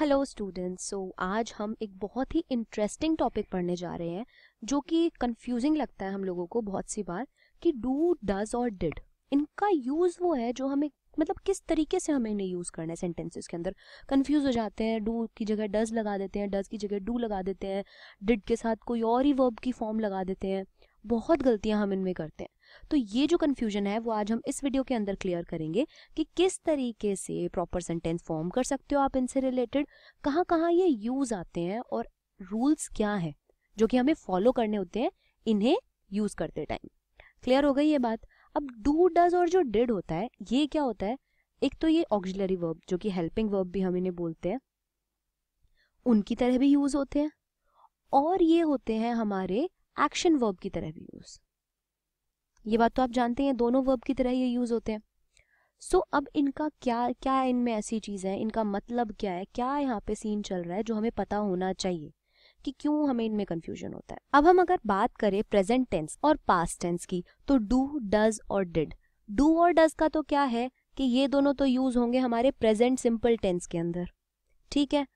Hello students, सो आज हम एक बहुत ही इंटरेस्टिंग टॉपिक पढ़ने जा रहे हैं जो कि कंफ्यूजिंग लगता है हम लोगों को बहुत सी बार कि डू, डज और डिड इनका यूज़ वो है जो हमें मतलब किस तरीके से हमें इन्हें यूज़ करना है। सेंटेंसेस के अंदर कंफ्यूज हो जाते हैं, डू की जगह डज लगा देते हैं, डज की जगह डू लगा देते हैं, डिड के साथ कोई और ही वर्ब की फॉर्म लगा देते हैं। बहुत गलतियाँ हम इनमें करते हैं, तो ये जो कन्फ्यूजन है वो आज हम इस वीडियो के अंदर क्लियर करेंगे कि किस तरीके से प्रॉपर सेंटेंस फॉर्म कर सकते हो आप, इनसे रिलेटेड कहाँ कहाँ ये यूज आते हैं और रूल्स क्या हैं जो कि हमें फॉलो करने होते हैं इन्हें यूज करते टाइम। क्लियर हो गई ये बात। अब डू, डज और जो डिड होता है ये क्या होता है? एक तो ये ऑक्सिलरी वर्ब जो कि हेल्पिंग वर्ब भी हम इन्हें बोलते हैं उनकी तरह भी यूज होते हैं, और ये होते हैं हमारे एक्शन वर्ब की तरह भी यूज। ये बात तो आप जानते हैं, दोनों वर्ब की तरह ये यूज होते हैं। सो अब इनका क्या इनमें ऐसी चीज है, इनका मतलब क्या है, क्या यहाँ पे सीन चल रहा है जो हमें पता होना चाहिए कि क्यों हमें इनमें कंफ्यूजन होता है। अब हम अगर बात करें प्रेजेंट टेंस और पास्ट टेंस की, तो डू, डज और डिड। डू और डज का तो क्या है कि ये दोनों तो यूज होंगे हमारे प्रेजेंट सिंपल टेंस के अंदर, ठीक है,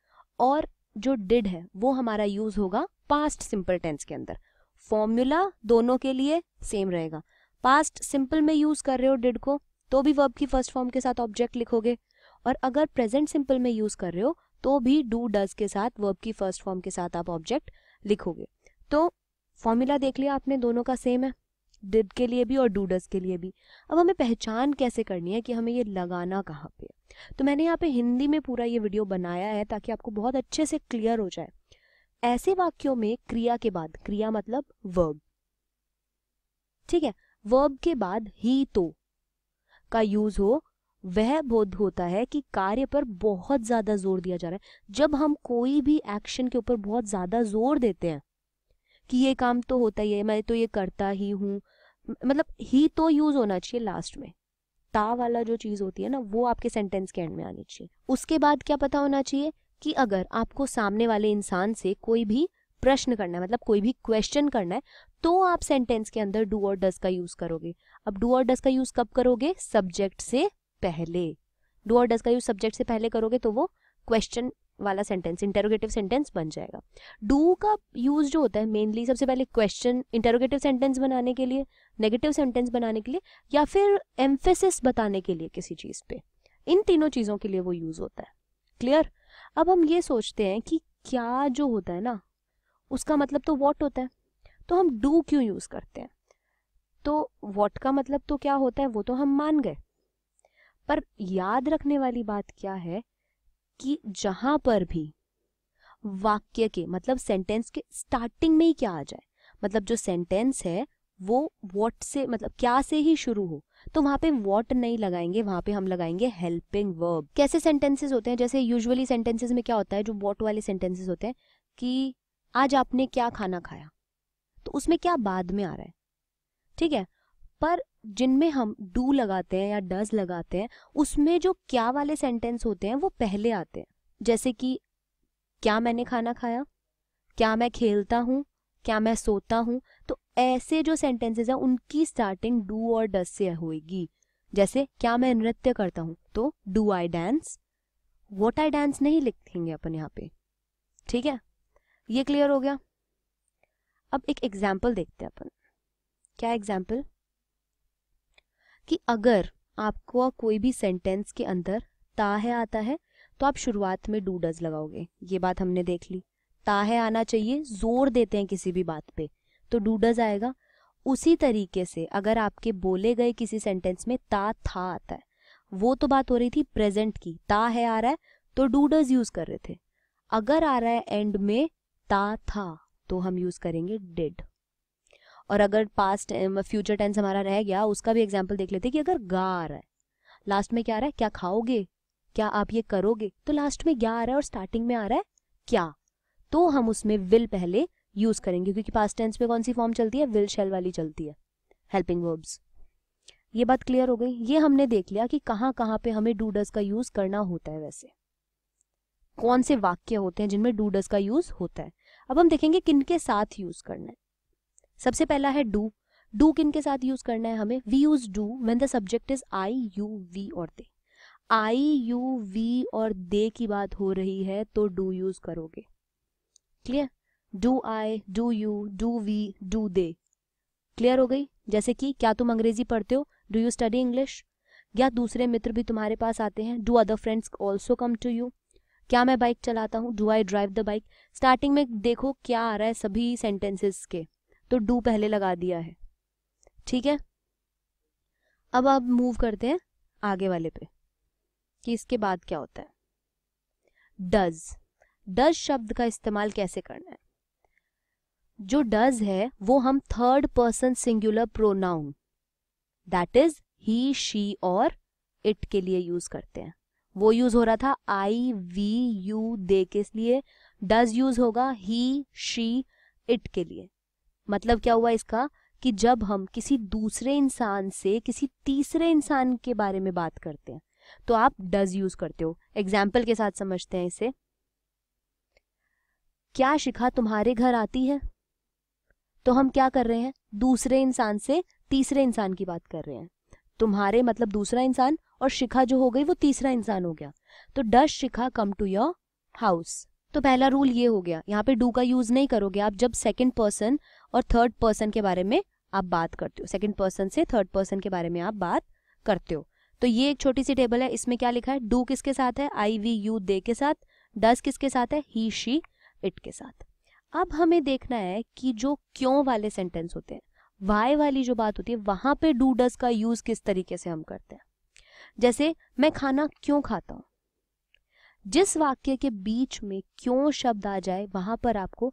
और जो डिड है वो हमारा यूज होगा पास्ट सिंपल टेंस के अंदर। फॉर्मूला दोनों के लिए सेम रहेगा। पास्ट सिंपल में यूज कर रहे हो डिड को तो भी वर्ब की फर्स्ट फॉर्म के साथ ऑब्जेक्ट लिखोगे, और अगर प्रेजेंट सिंपल में यूज कर रहे हो तो भी डू, डज के साथ वर्ब की फर्स्ट फॉर्म के साथ आप ऑब्जेक्ट लिखोगे। तो फॉर्मूला देख लिया आपने, दोनों का सेम है, डिड के लिए भी और डू, डज के लिए भी। अब हमें पहचान कैसे करनी है कि हमें ये लगाना कहाँ पे है, तो मैंने यहाँ पे हिंदी में पूरा ये वीडियो बनाया है ताकि आपको बहुत अच्छे से क्लियर हो जाए। ऐसे वाक्यों में क्रिया के बाद, क्रिया मतलब वर्ब, ठीक है, वर्ब के बाद ही तो का यूज हो, वह बोध होता है कि कार्य पर बहुत ज्यादा जोर दिया जा रहा है। जब हम कोई भी एक्शन के ऊपर बहुत ज्यादा जोर देते हैं कि ये काम तो होता ही है, मैं तो ये करता ही हूं, मतलब ही तो यूज होना चाहिए लास्ट में। ता वाला जो चीज होती है ना वो आपके सेंटेंस के एंड में आनी चाहिए। उसके बाद क्या पता होना चाहिए कि अगर आपको सामने वाले इंसान से कोई भी प्रश्न करना है, मतलब कोई भी क्वेश्चन करना है, तो आप सेंटेंस के अंदर डू और डज का यूज करोगे। अब डू और डज का यूज कब करोगे? सब्जेक्ट से पहले। डू और डज का यूज सब्जेक्ट से पहले करोगे तो वो क्वेश्चन वाला सेंटेंस, इंटरोगेटिव सेंटेंस बन जाएगा। डू का यूज जो होता है मेनली सबसे पहले क्वेश्चन, इंटरोगेटिव सेंटेंस बनाने के लिए, नेगेटिव सेंटेंस बनाने के लिए, या फिर एम्फेसिस बताने के लिए किसी चीज पे। इन तीनों चीजों के लिए वो यूज होता है। क्लियर। अब हम ये सोचते हैं कि क्या जो होता है ना उसका मतलब तो वॉट होता है, तो हम डू क्यों यूज करते हैं? तो वॉट का मतलब तो क्या होता है वो तो हम मान गए, पर याद रखने वाली बात क्या है कि जहां पर भी वाक्य के मतलब सेंटेंस के स्टार्टिंग में ही क्या आ जाए, मतलब जो सेंटेंस है वो वॉट से मतलब क्या से ही शुरू हो, तो वहां पे वॉट नहीं लगाएंगे, वहां पे हम लगाएंगे हेल्पिंग वर्ब। कैसे सेंटेंसेस होते हैं? जैसे यूजुअली सेंटेंसेस में क्या होता है, जो वॉट वाले सेंटेंसेस होते हैं कि आज आपने क्या खाना खाया, तो उसमें क्या बाद में आ रहा है, ठीक है, पर जिनमें हम डू लगाते हैं या डज लगाते हैं उसमें जो क्या वाले सेंटेंस होते हैं वो पहले आते हैं। जैसे कि क्या मैंने खाना खाया, क्या मैं खेलता हूँ, क्या मैं सोता हूँ, तो ऐसे जो सेंटेंसेस हैं उनकी स्टार्टिंग डू और डज से होगी। जैसे क्या मैं नृत्य करता हूँ, तो do I dance, what I dance नहीं लिखेंगे अपन यहाँ पे, ठीक है, ये क्लियर हो गया। अब एक एग्जाम्पल देखते हैं अपन। क्या एग्जाम्पल? कि अगर आपको कोई भी सेंटेंस के अंदर ता है आता है तो आप शुरुआत में डू डज लगाओगे, ये बात हमने देख ली। ता है आना चाहिए, जोर देते हैं किसी भी बात पे तो डू डज आएगा। उसी तरीके से अगर आपके बोले गए किसी सेंटेंस में ता था आता है, वो तो बात हो रही थी प्रेजेंट की, ता है आ रहा है तो डू डज यूज कर रहे थे। अगर आ रहा है एंड में ता था तो हम यूज करेंगे डिड। और अगर पास्ट फ्यूचर टेंस हमारा रह गया उसका भी एग्जाम्पल देख लेते हैं कि अगर गा आ रहा है, लास्ट में क्या आ रहा है, क्या खाओगे, क्या आप ये करोगे, तो लास्ट में क्या आ रहा है और स्टार्टिंग में आ रहा है क्या, तो हम उसमें विल पहले यूज करेंगे, क्योंकि पास्ट टेंस पे कौन सी फॉर्म चलती है, विल शेल वाली चलती है, हेल्पिंग वर्ब्स। ये बात क्लियर हो गई। ये हमने देख लिया कि कहाँ कहाँ पे हमें डू डज का यूज करना होता है, वैसे कौन से वाक्य होते हैं जिनमें डू डज का यूज होता है। अब हम देखेंगे किनके साथ यूज करना है। सबसे पहला है डू। डू किनके साथ यूज करना है हमें? We use do when the subject is I, you, we और दे। आई यू वी और दे की बात हो रही है तो डू यूज करोगे। Clear, do I, do you, do we, do they. Clear हो गई। जैसे कि क्या तुम अंग्रेजी पढ़ते हो, डू यू स्टडी इंग्लिश, या दूसरे मित्र भी तुम्हारे पास आते हैं, do other friends also come to you, क्या मैं बाइक चलाता हूँ, do I drive the bike. Starting में देखो क्या आ रहा है सभी सेंटेंसेस के, तो डू पहले लगा दिया है। ठीक है, अब आप मूव करते हैं आगे वाले पे कि इसके बाद क्या होता है। डज शब्द का इस्तेमाल कैसे करना है। जो डज है वो हम third person singular pronoun that is he, she और इट के लिए यूज करते हैं। वो यूज हो रहा था आई, वी, यू, दे के लिए, डज यूज होगा ही, शी, इट के लिए। मतलब क्या हुआ इसका कि जब हम किसी दूसरे इंसान से किसी तीसरे इंसान के बारे में बात करते हैं तो आप डज यूज करते हो। एग्जाम्पल के साथ समझते हैं इसे। क्या शिखा तुम्हारे घर आती है, तो हम क्या कर रहे हैं, दूसरे इंसान से तीसरे इंसान की बात कर रहे हैं। तुम्हारे मतलब दूसरा इंसान, और शिखा जो हो गई वो तीसरा इंसान हो गया। तो does Shikha come to your house. तो पहला रूल ये हो गया, यहाँ पे डू का यूज नहीं करोगे आप जब सेकंड पर्सन और थर्ड पर्सन के बारे में आप बात करते हो, सेकंड पर्सन से थर्ड पर्सन के बारे में आप बात करते हो। तो ये एक छोटी सी टेबल है, इसमें क्या लिखा है, डू किसके साथ है, आई, वी, यू, दे के साथ। डज किसके साथ है, ही, शी, इट के साथ। अब हमें देखना है कि जो क्यों वाले सेंटेंस होते हैं, वाई वाली जो बात होती है, वहां पे डू डज का यूज किस तरीके से हम करते हैं। जैसे मैं खाना क्यों खाता हूं, जिस वाक्य के बीच में क्यों शब्द आ जाए वहां पर आपको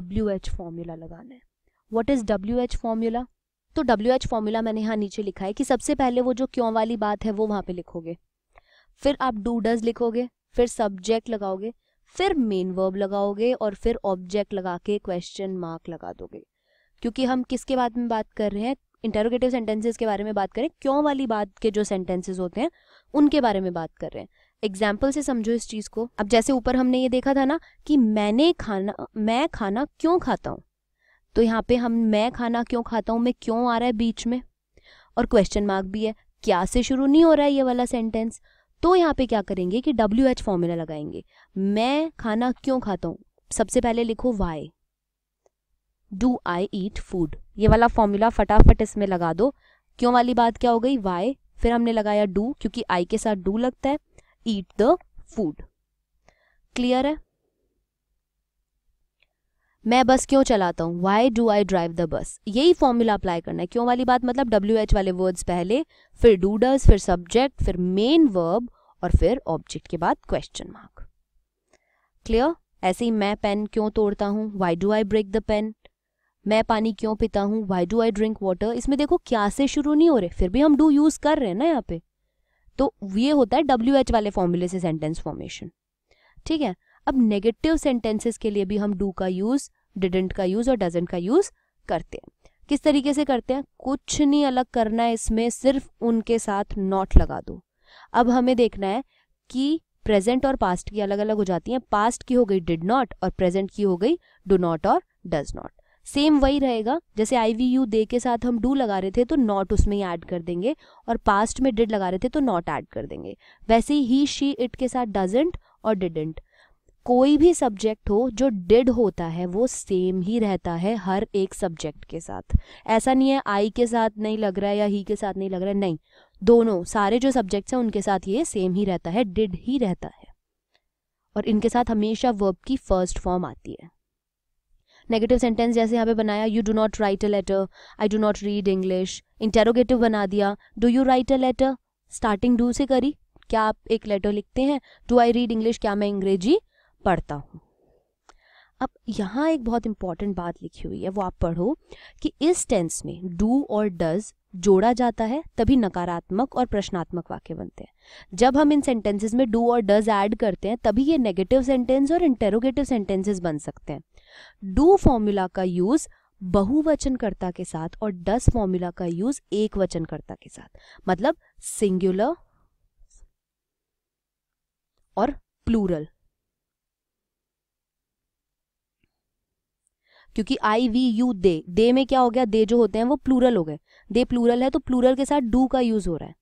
WH फॉर्मूला लगाना है। What is WH formula. तो WH फॉर्मूला मैंने यहाँ नीचे लिखा है कि सबसे पहले वो जो क्यों वाली बात है वो वहां पे लिखोगे, फिर आप डू डज लिखोगे, फिर सब्जेक्ट लगाओगे, फिर मेन वर्ब लगाओगे और फिर ऑब्जेक्ट लगा के क्वेश्चन मार्क लगा दोगे। क्योंकि हम किसके बारे में बात कर रहे हैं, इंटरोगेटिव सेंटेंसेस के बारे में बात करें, क्यों वाली बात के जो सेंटेंसेस होते हैं उनके बारे में बात कर रहे हैं। एग्जाम्पल से समझो इस चीज को। अब जैसे ऊपर हमने ये देखा था ना कि मैं खाना क्यों खाता हूँ, तो यहाँ पे हम मैं खाना क्यों खाता हूँ, मैं क्यों आ रहा है बीच में और क्वेश्चन मार्क भी है, क्या से शुरू नहीं हो रहा है ये वाला सेंटेंस। तो यहाँ पे क्या करेंगे कि WH फॉर्मूला लगाएंगे। मैं खाना क्यों खाता हूँ, सबसे पहले लिखो why, do I eat food, ये वाला फॉर्मूला फटाफट इसमें लगा दो। क्यों वाली बात क्या हो गई, वाई, फिर हमने लगाया डू क्योंकि आई के साथ डू लगता है, ईट द फूड। क्लियर है। मैं बस क्यों चलाता हूँ, why do I drive the bus, यही फॉर्मूला अप्लाई करना है। क्यों वाली बात मतलब WH वाले वर्ड्स पहले, फिर डू डज, फिर सब्जेक्ट, फिर मेन वर्ब और फिर ऑब्जेक्ट के बाद क्वेश्चन मार्क। क्लियर। ऐसे ही मैं पेन क्यों तोड़ता हूँ, why do I break the pen. मैं पानी क्यों पीता हूँ, why do I drink water. इसमें देखो क्या से शुरू नहीं हो रहे, फिर भी हम डू यूज कर रहे हैं ना यहाँ पे। तो ये होता है WH वाले फॉर्मूले से सेंटेंस फॉर्मेशन। ठीक है। अब नेगेटिव सेंटेंसेस के लिए भी हम डू का यूज, डिडंट का यूज और डजंट का यूज करते हैं। किस तरीके से करते हैं, कुछ नहीं अलग करना है इसमें, सिर्फ उनके साथ नॉट लगा दो। अब हमें देखना है कि प्रेजेंट और पास्ट की अलग अलग हो जाती हैं। पास्ट की हो गई डिड नॉट और प्रेजेंट की हो गई डू नॉट और डज नॉट। सेम वही रहेगा, जैसे आई, वी, यू, दे के साथ हम डू लगा रहे थे तो नॉट उसमें ही ऐड कर देंगे, और पास्ट में डिड लगा रहे थे तो नॉट ऐड कर देंगे। वैसे ही, शी, इट के साथ डजंट और डिडंट। कोई भी सब्जेक्ट हो, जो डिड होता है वो सेम ही रहता है हर एक सब्जेक्ट के साथ। ऐसा नहीं है आई के साथ नहीं लग रहा है या ही के साथ नहीं लग रहा है, नहीं, दोनों सारे जो सब्जेक्ट्स हैं उनके साथ ये सेम ही रहता है, डिड ही रहता है, और इनके साथ हमेशा वर्ब की फर्स्ट फॉर्म आती है। नेगेटिव सेंटेंस जैसे यहाँ पे बनाया, you do not write a letter, I do not read English. Interrogative बना दिया, do you write a letter, starting do से करी, क्या आप एक लेटर लिखते हैं। डू आई रीड इंग्लिश, क्या मैं अंग्रेजी पढ़ता हूँ। अब यहाँ एक बहुत इंपॉर्टेंट बात लिखी हुई है, वो आप पढ़ो कि इस टेंस में डू और डज जोड़ा जाता है तभी नकारात्मक और प्रश्नात्मक वाक्य बनते हैं। जब हम इन सेंटेंसेस में डू और डज ऐड करते हैं तभी ये नेगेटिव सेंटेंस और इंटेरोगेटिव सेंटेंसेस बन सकते हैं। डू फॉर्मूला का यूज बहुवचनकर्ता के साथ और डज फॉर्मूला का यूज एक वचनकर्ता के साथ, मतलब सिंगुलर और प्लूरल। क्योंकि आई, वी, यू, दे में क्या हो गया, दे जो होते हैं वो प्लूरल हो गए, दे प्लूरल है तो प्लूरल के साथ डू का यूज हो रहा है।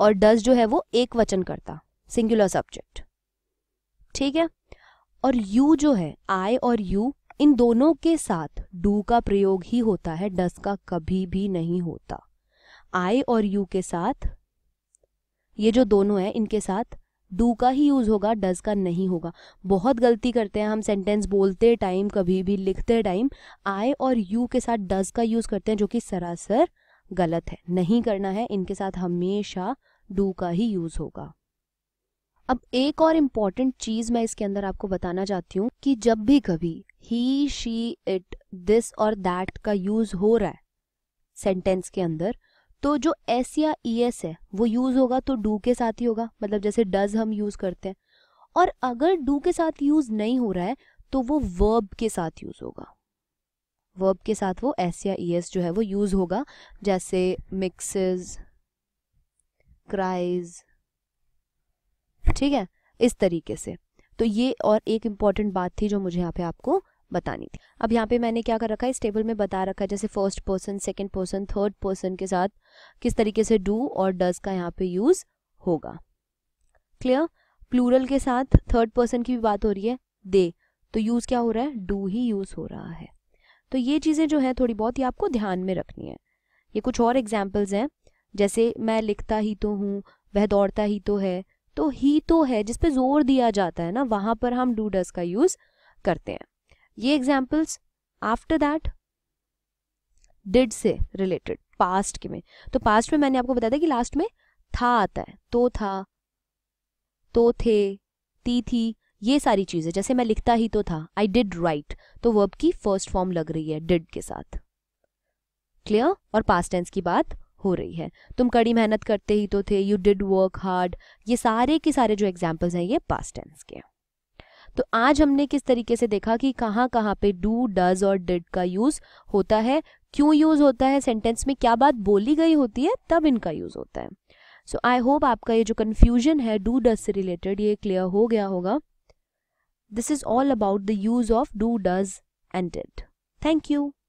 और डज जो है वो एक वचन करता, सिंगुलर सब्जेक्ट, ठीक है। और यू जो है, आई और यू, इन दोनों के साथ डू का प्रयोग ही होता है, डस का कभी भी नहीं होता। आई और यू के साथ, ये जो दोनों है इनके साथ डू का ही यूज होगा, डज का नहीं होगा। बहुत गलती करते हैं हम सेंटेंस बोलते टाइम, कभी भी लिखते टाइम आई और यू के साथ डज का यूज करते हैं, जो कि सरासर गलत है, नहीं करना है। इनके साथ हमेशा डू का ही यूज होगा। अब एक और इम्पॉर्टेंट चीज मैं इसके अंदर आपको बताना चाहती हूँ कि जब भी कभी ही, शी, इट, दिस और दैट का यूज हो रहा है सेंटेंस के अंदर, तो जो एस या ई एस है वो यूज होगा तो डू के साथ ही होगा, मतलब जैसे डज हम यूज करते हैं। और अगर डू के साथ यूज नहीं हो रहा है तो वो वर्ब के साथ यूज होगा, वर्ब के साथ वो एस या ई एस जो है वो यूज होगा, जैसे मिक्सेस, क्राइज, ठीक है, इस तरीके से। तो ये और एक इम्पॉर्टेंट बात थी जो मुझे यहाँ पे आपको बतानी थी। अब यहाँ पे मैंने क्या कर रखा है, इस टेबल में बता रखा है जैसे first person, second person, third person के साथ किस तरीके से डू और डज का यहाँ पे यूज होगा। क्लियर। प्लूरल के साथ थर्ड पर्सन की भी बात हो रही है, दे, तो यूज क्या हो रहा है, डू ही यूज हो रहा है। तो ये चीजें जो है थोड़ी बहुत ये आपको ध्यान में रखनी है। ये कुछ और एग्जाम्पल्स हैं, जैसे मैं लिखता ही तो हूँ, वह दौड़ता ही तो है, तो ही तो है जिस पे जोर दिया जाता है ना, वहां पर हम डू डज का यूज करते हैं। ये एग्जाम्पल्स। आफ्टर दैट, डिड से रिलेटेड पास्ट के में, तो पास्ट में मैंने आपको बताया था कि लास्ट में था आता है, तो था, तो थे, ती थी, ये सारी चीजें। जैसे मैं लिखता ही तो था, आई डिड राइट, तो वर्ब की फर्स्ट फॉर्म लग रही है डिड के साथ। क्लियर। और पास्ट टेंस की बात हो रही है, तुम कड़ी मेहनत करते ही तो थे, यू डिड वर्क हार्ड, ये सारे के सारे जो एग्जाम्पल्स हैं ये पास्ट टेंस के। तो आज हमने किस तरीके से देखा कि कहाँ कहाँ पे डू, डज और डिड का यूज होता है, क्यों यूज होता है, सेंटेंस में क्या बात बोली गई होती है तब इनका यूज होता है। सो आई होप आपका ये जो कंफ्यूजन है डू डज से रिलेटेड ये क्लियर हो गया होगा। This is all about the use of do, does and did. Thank you.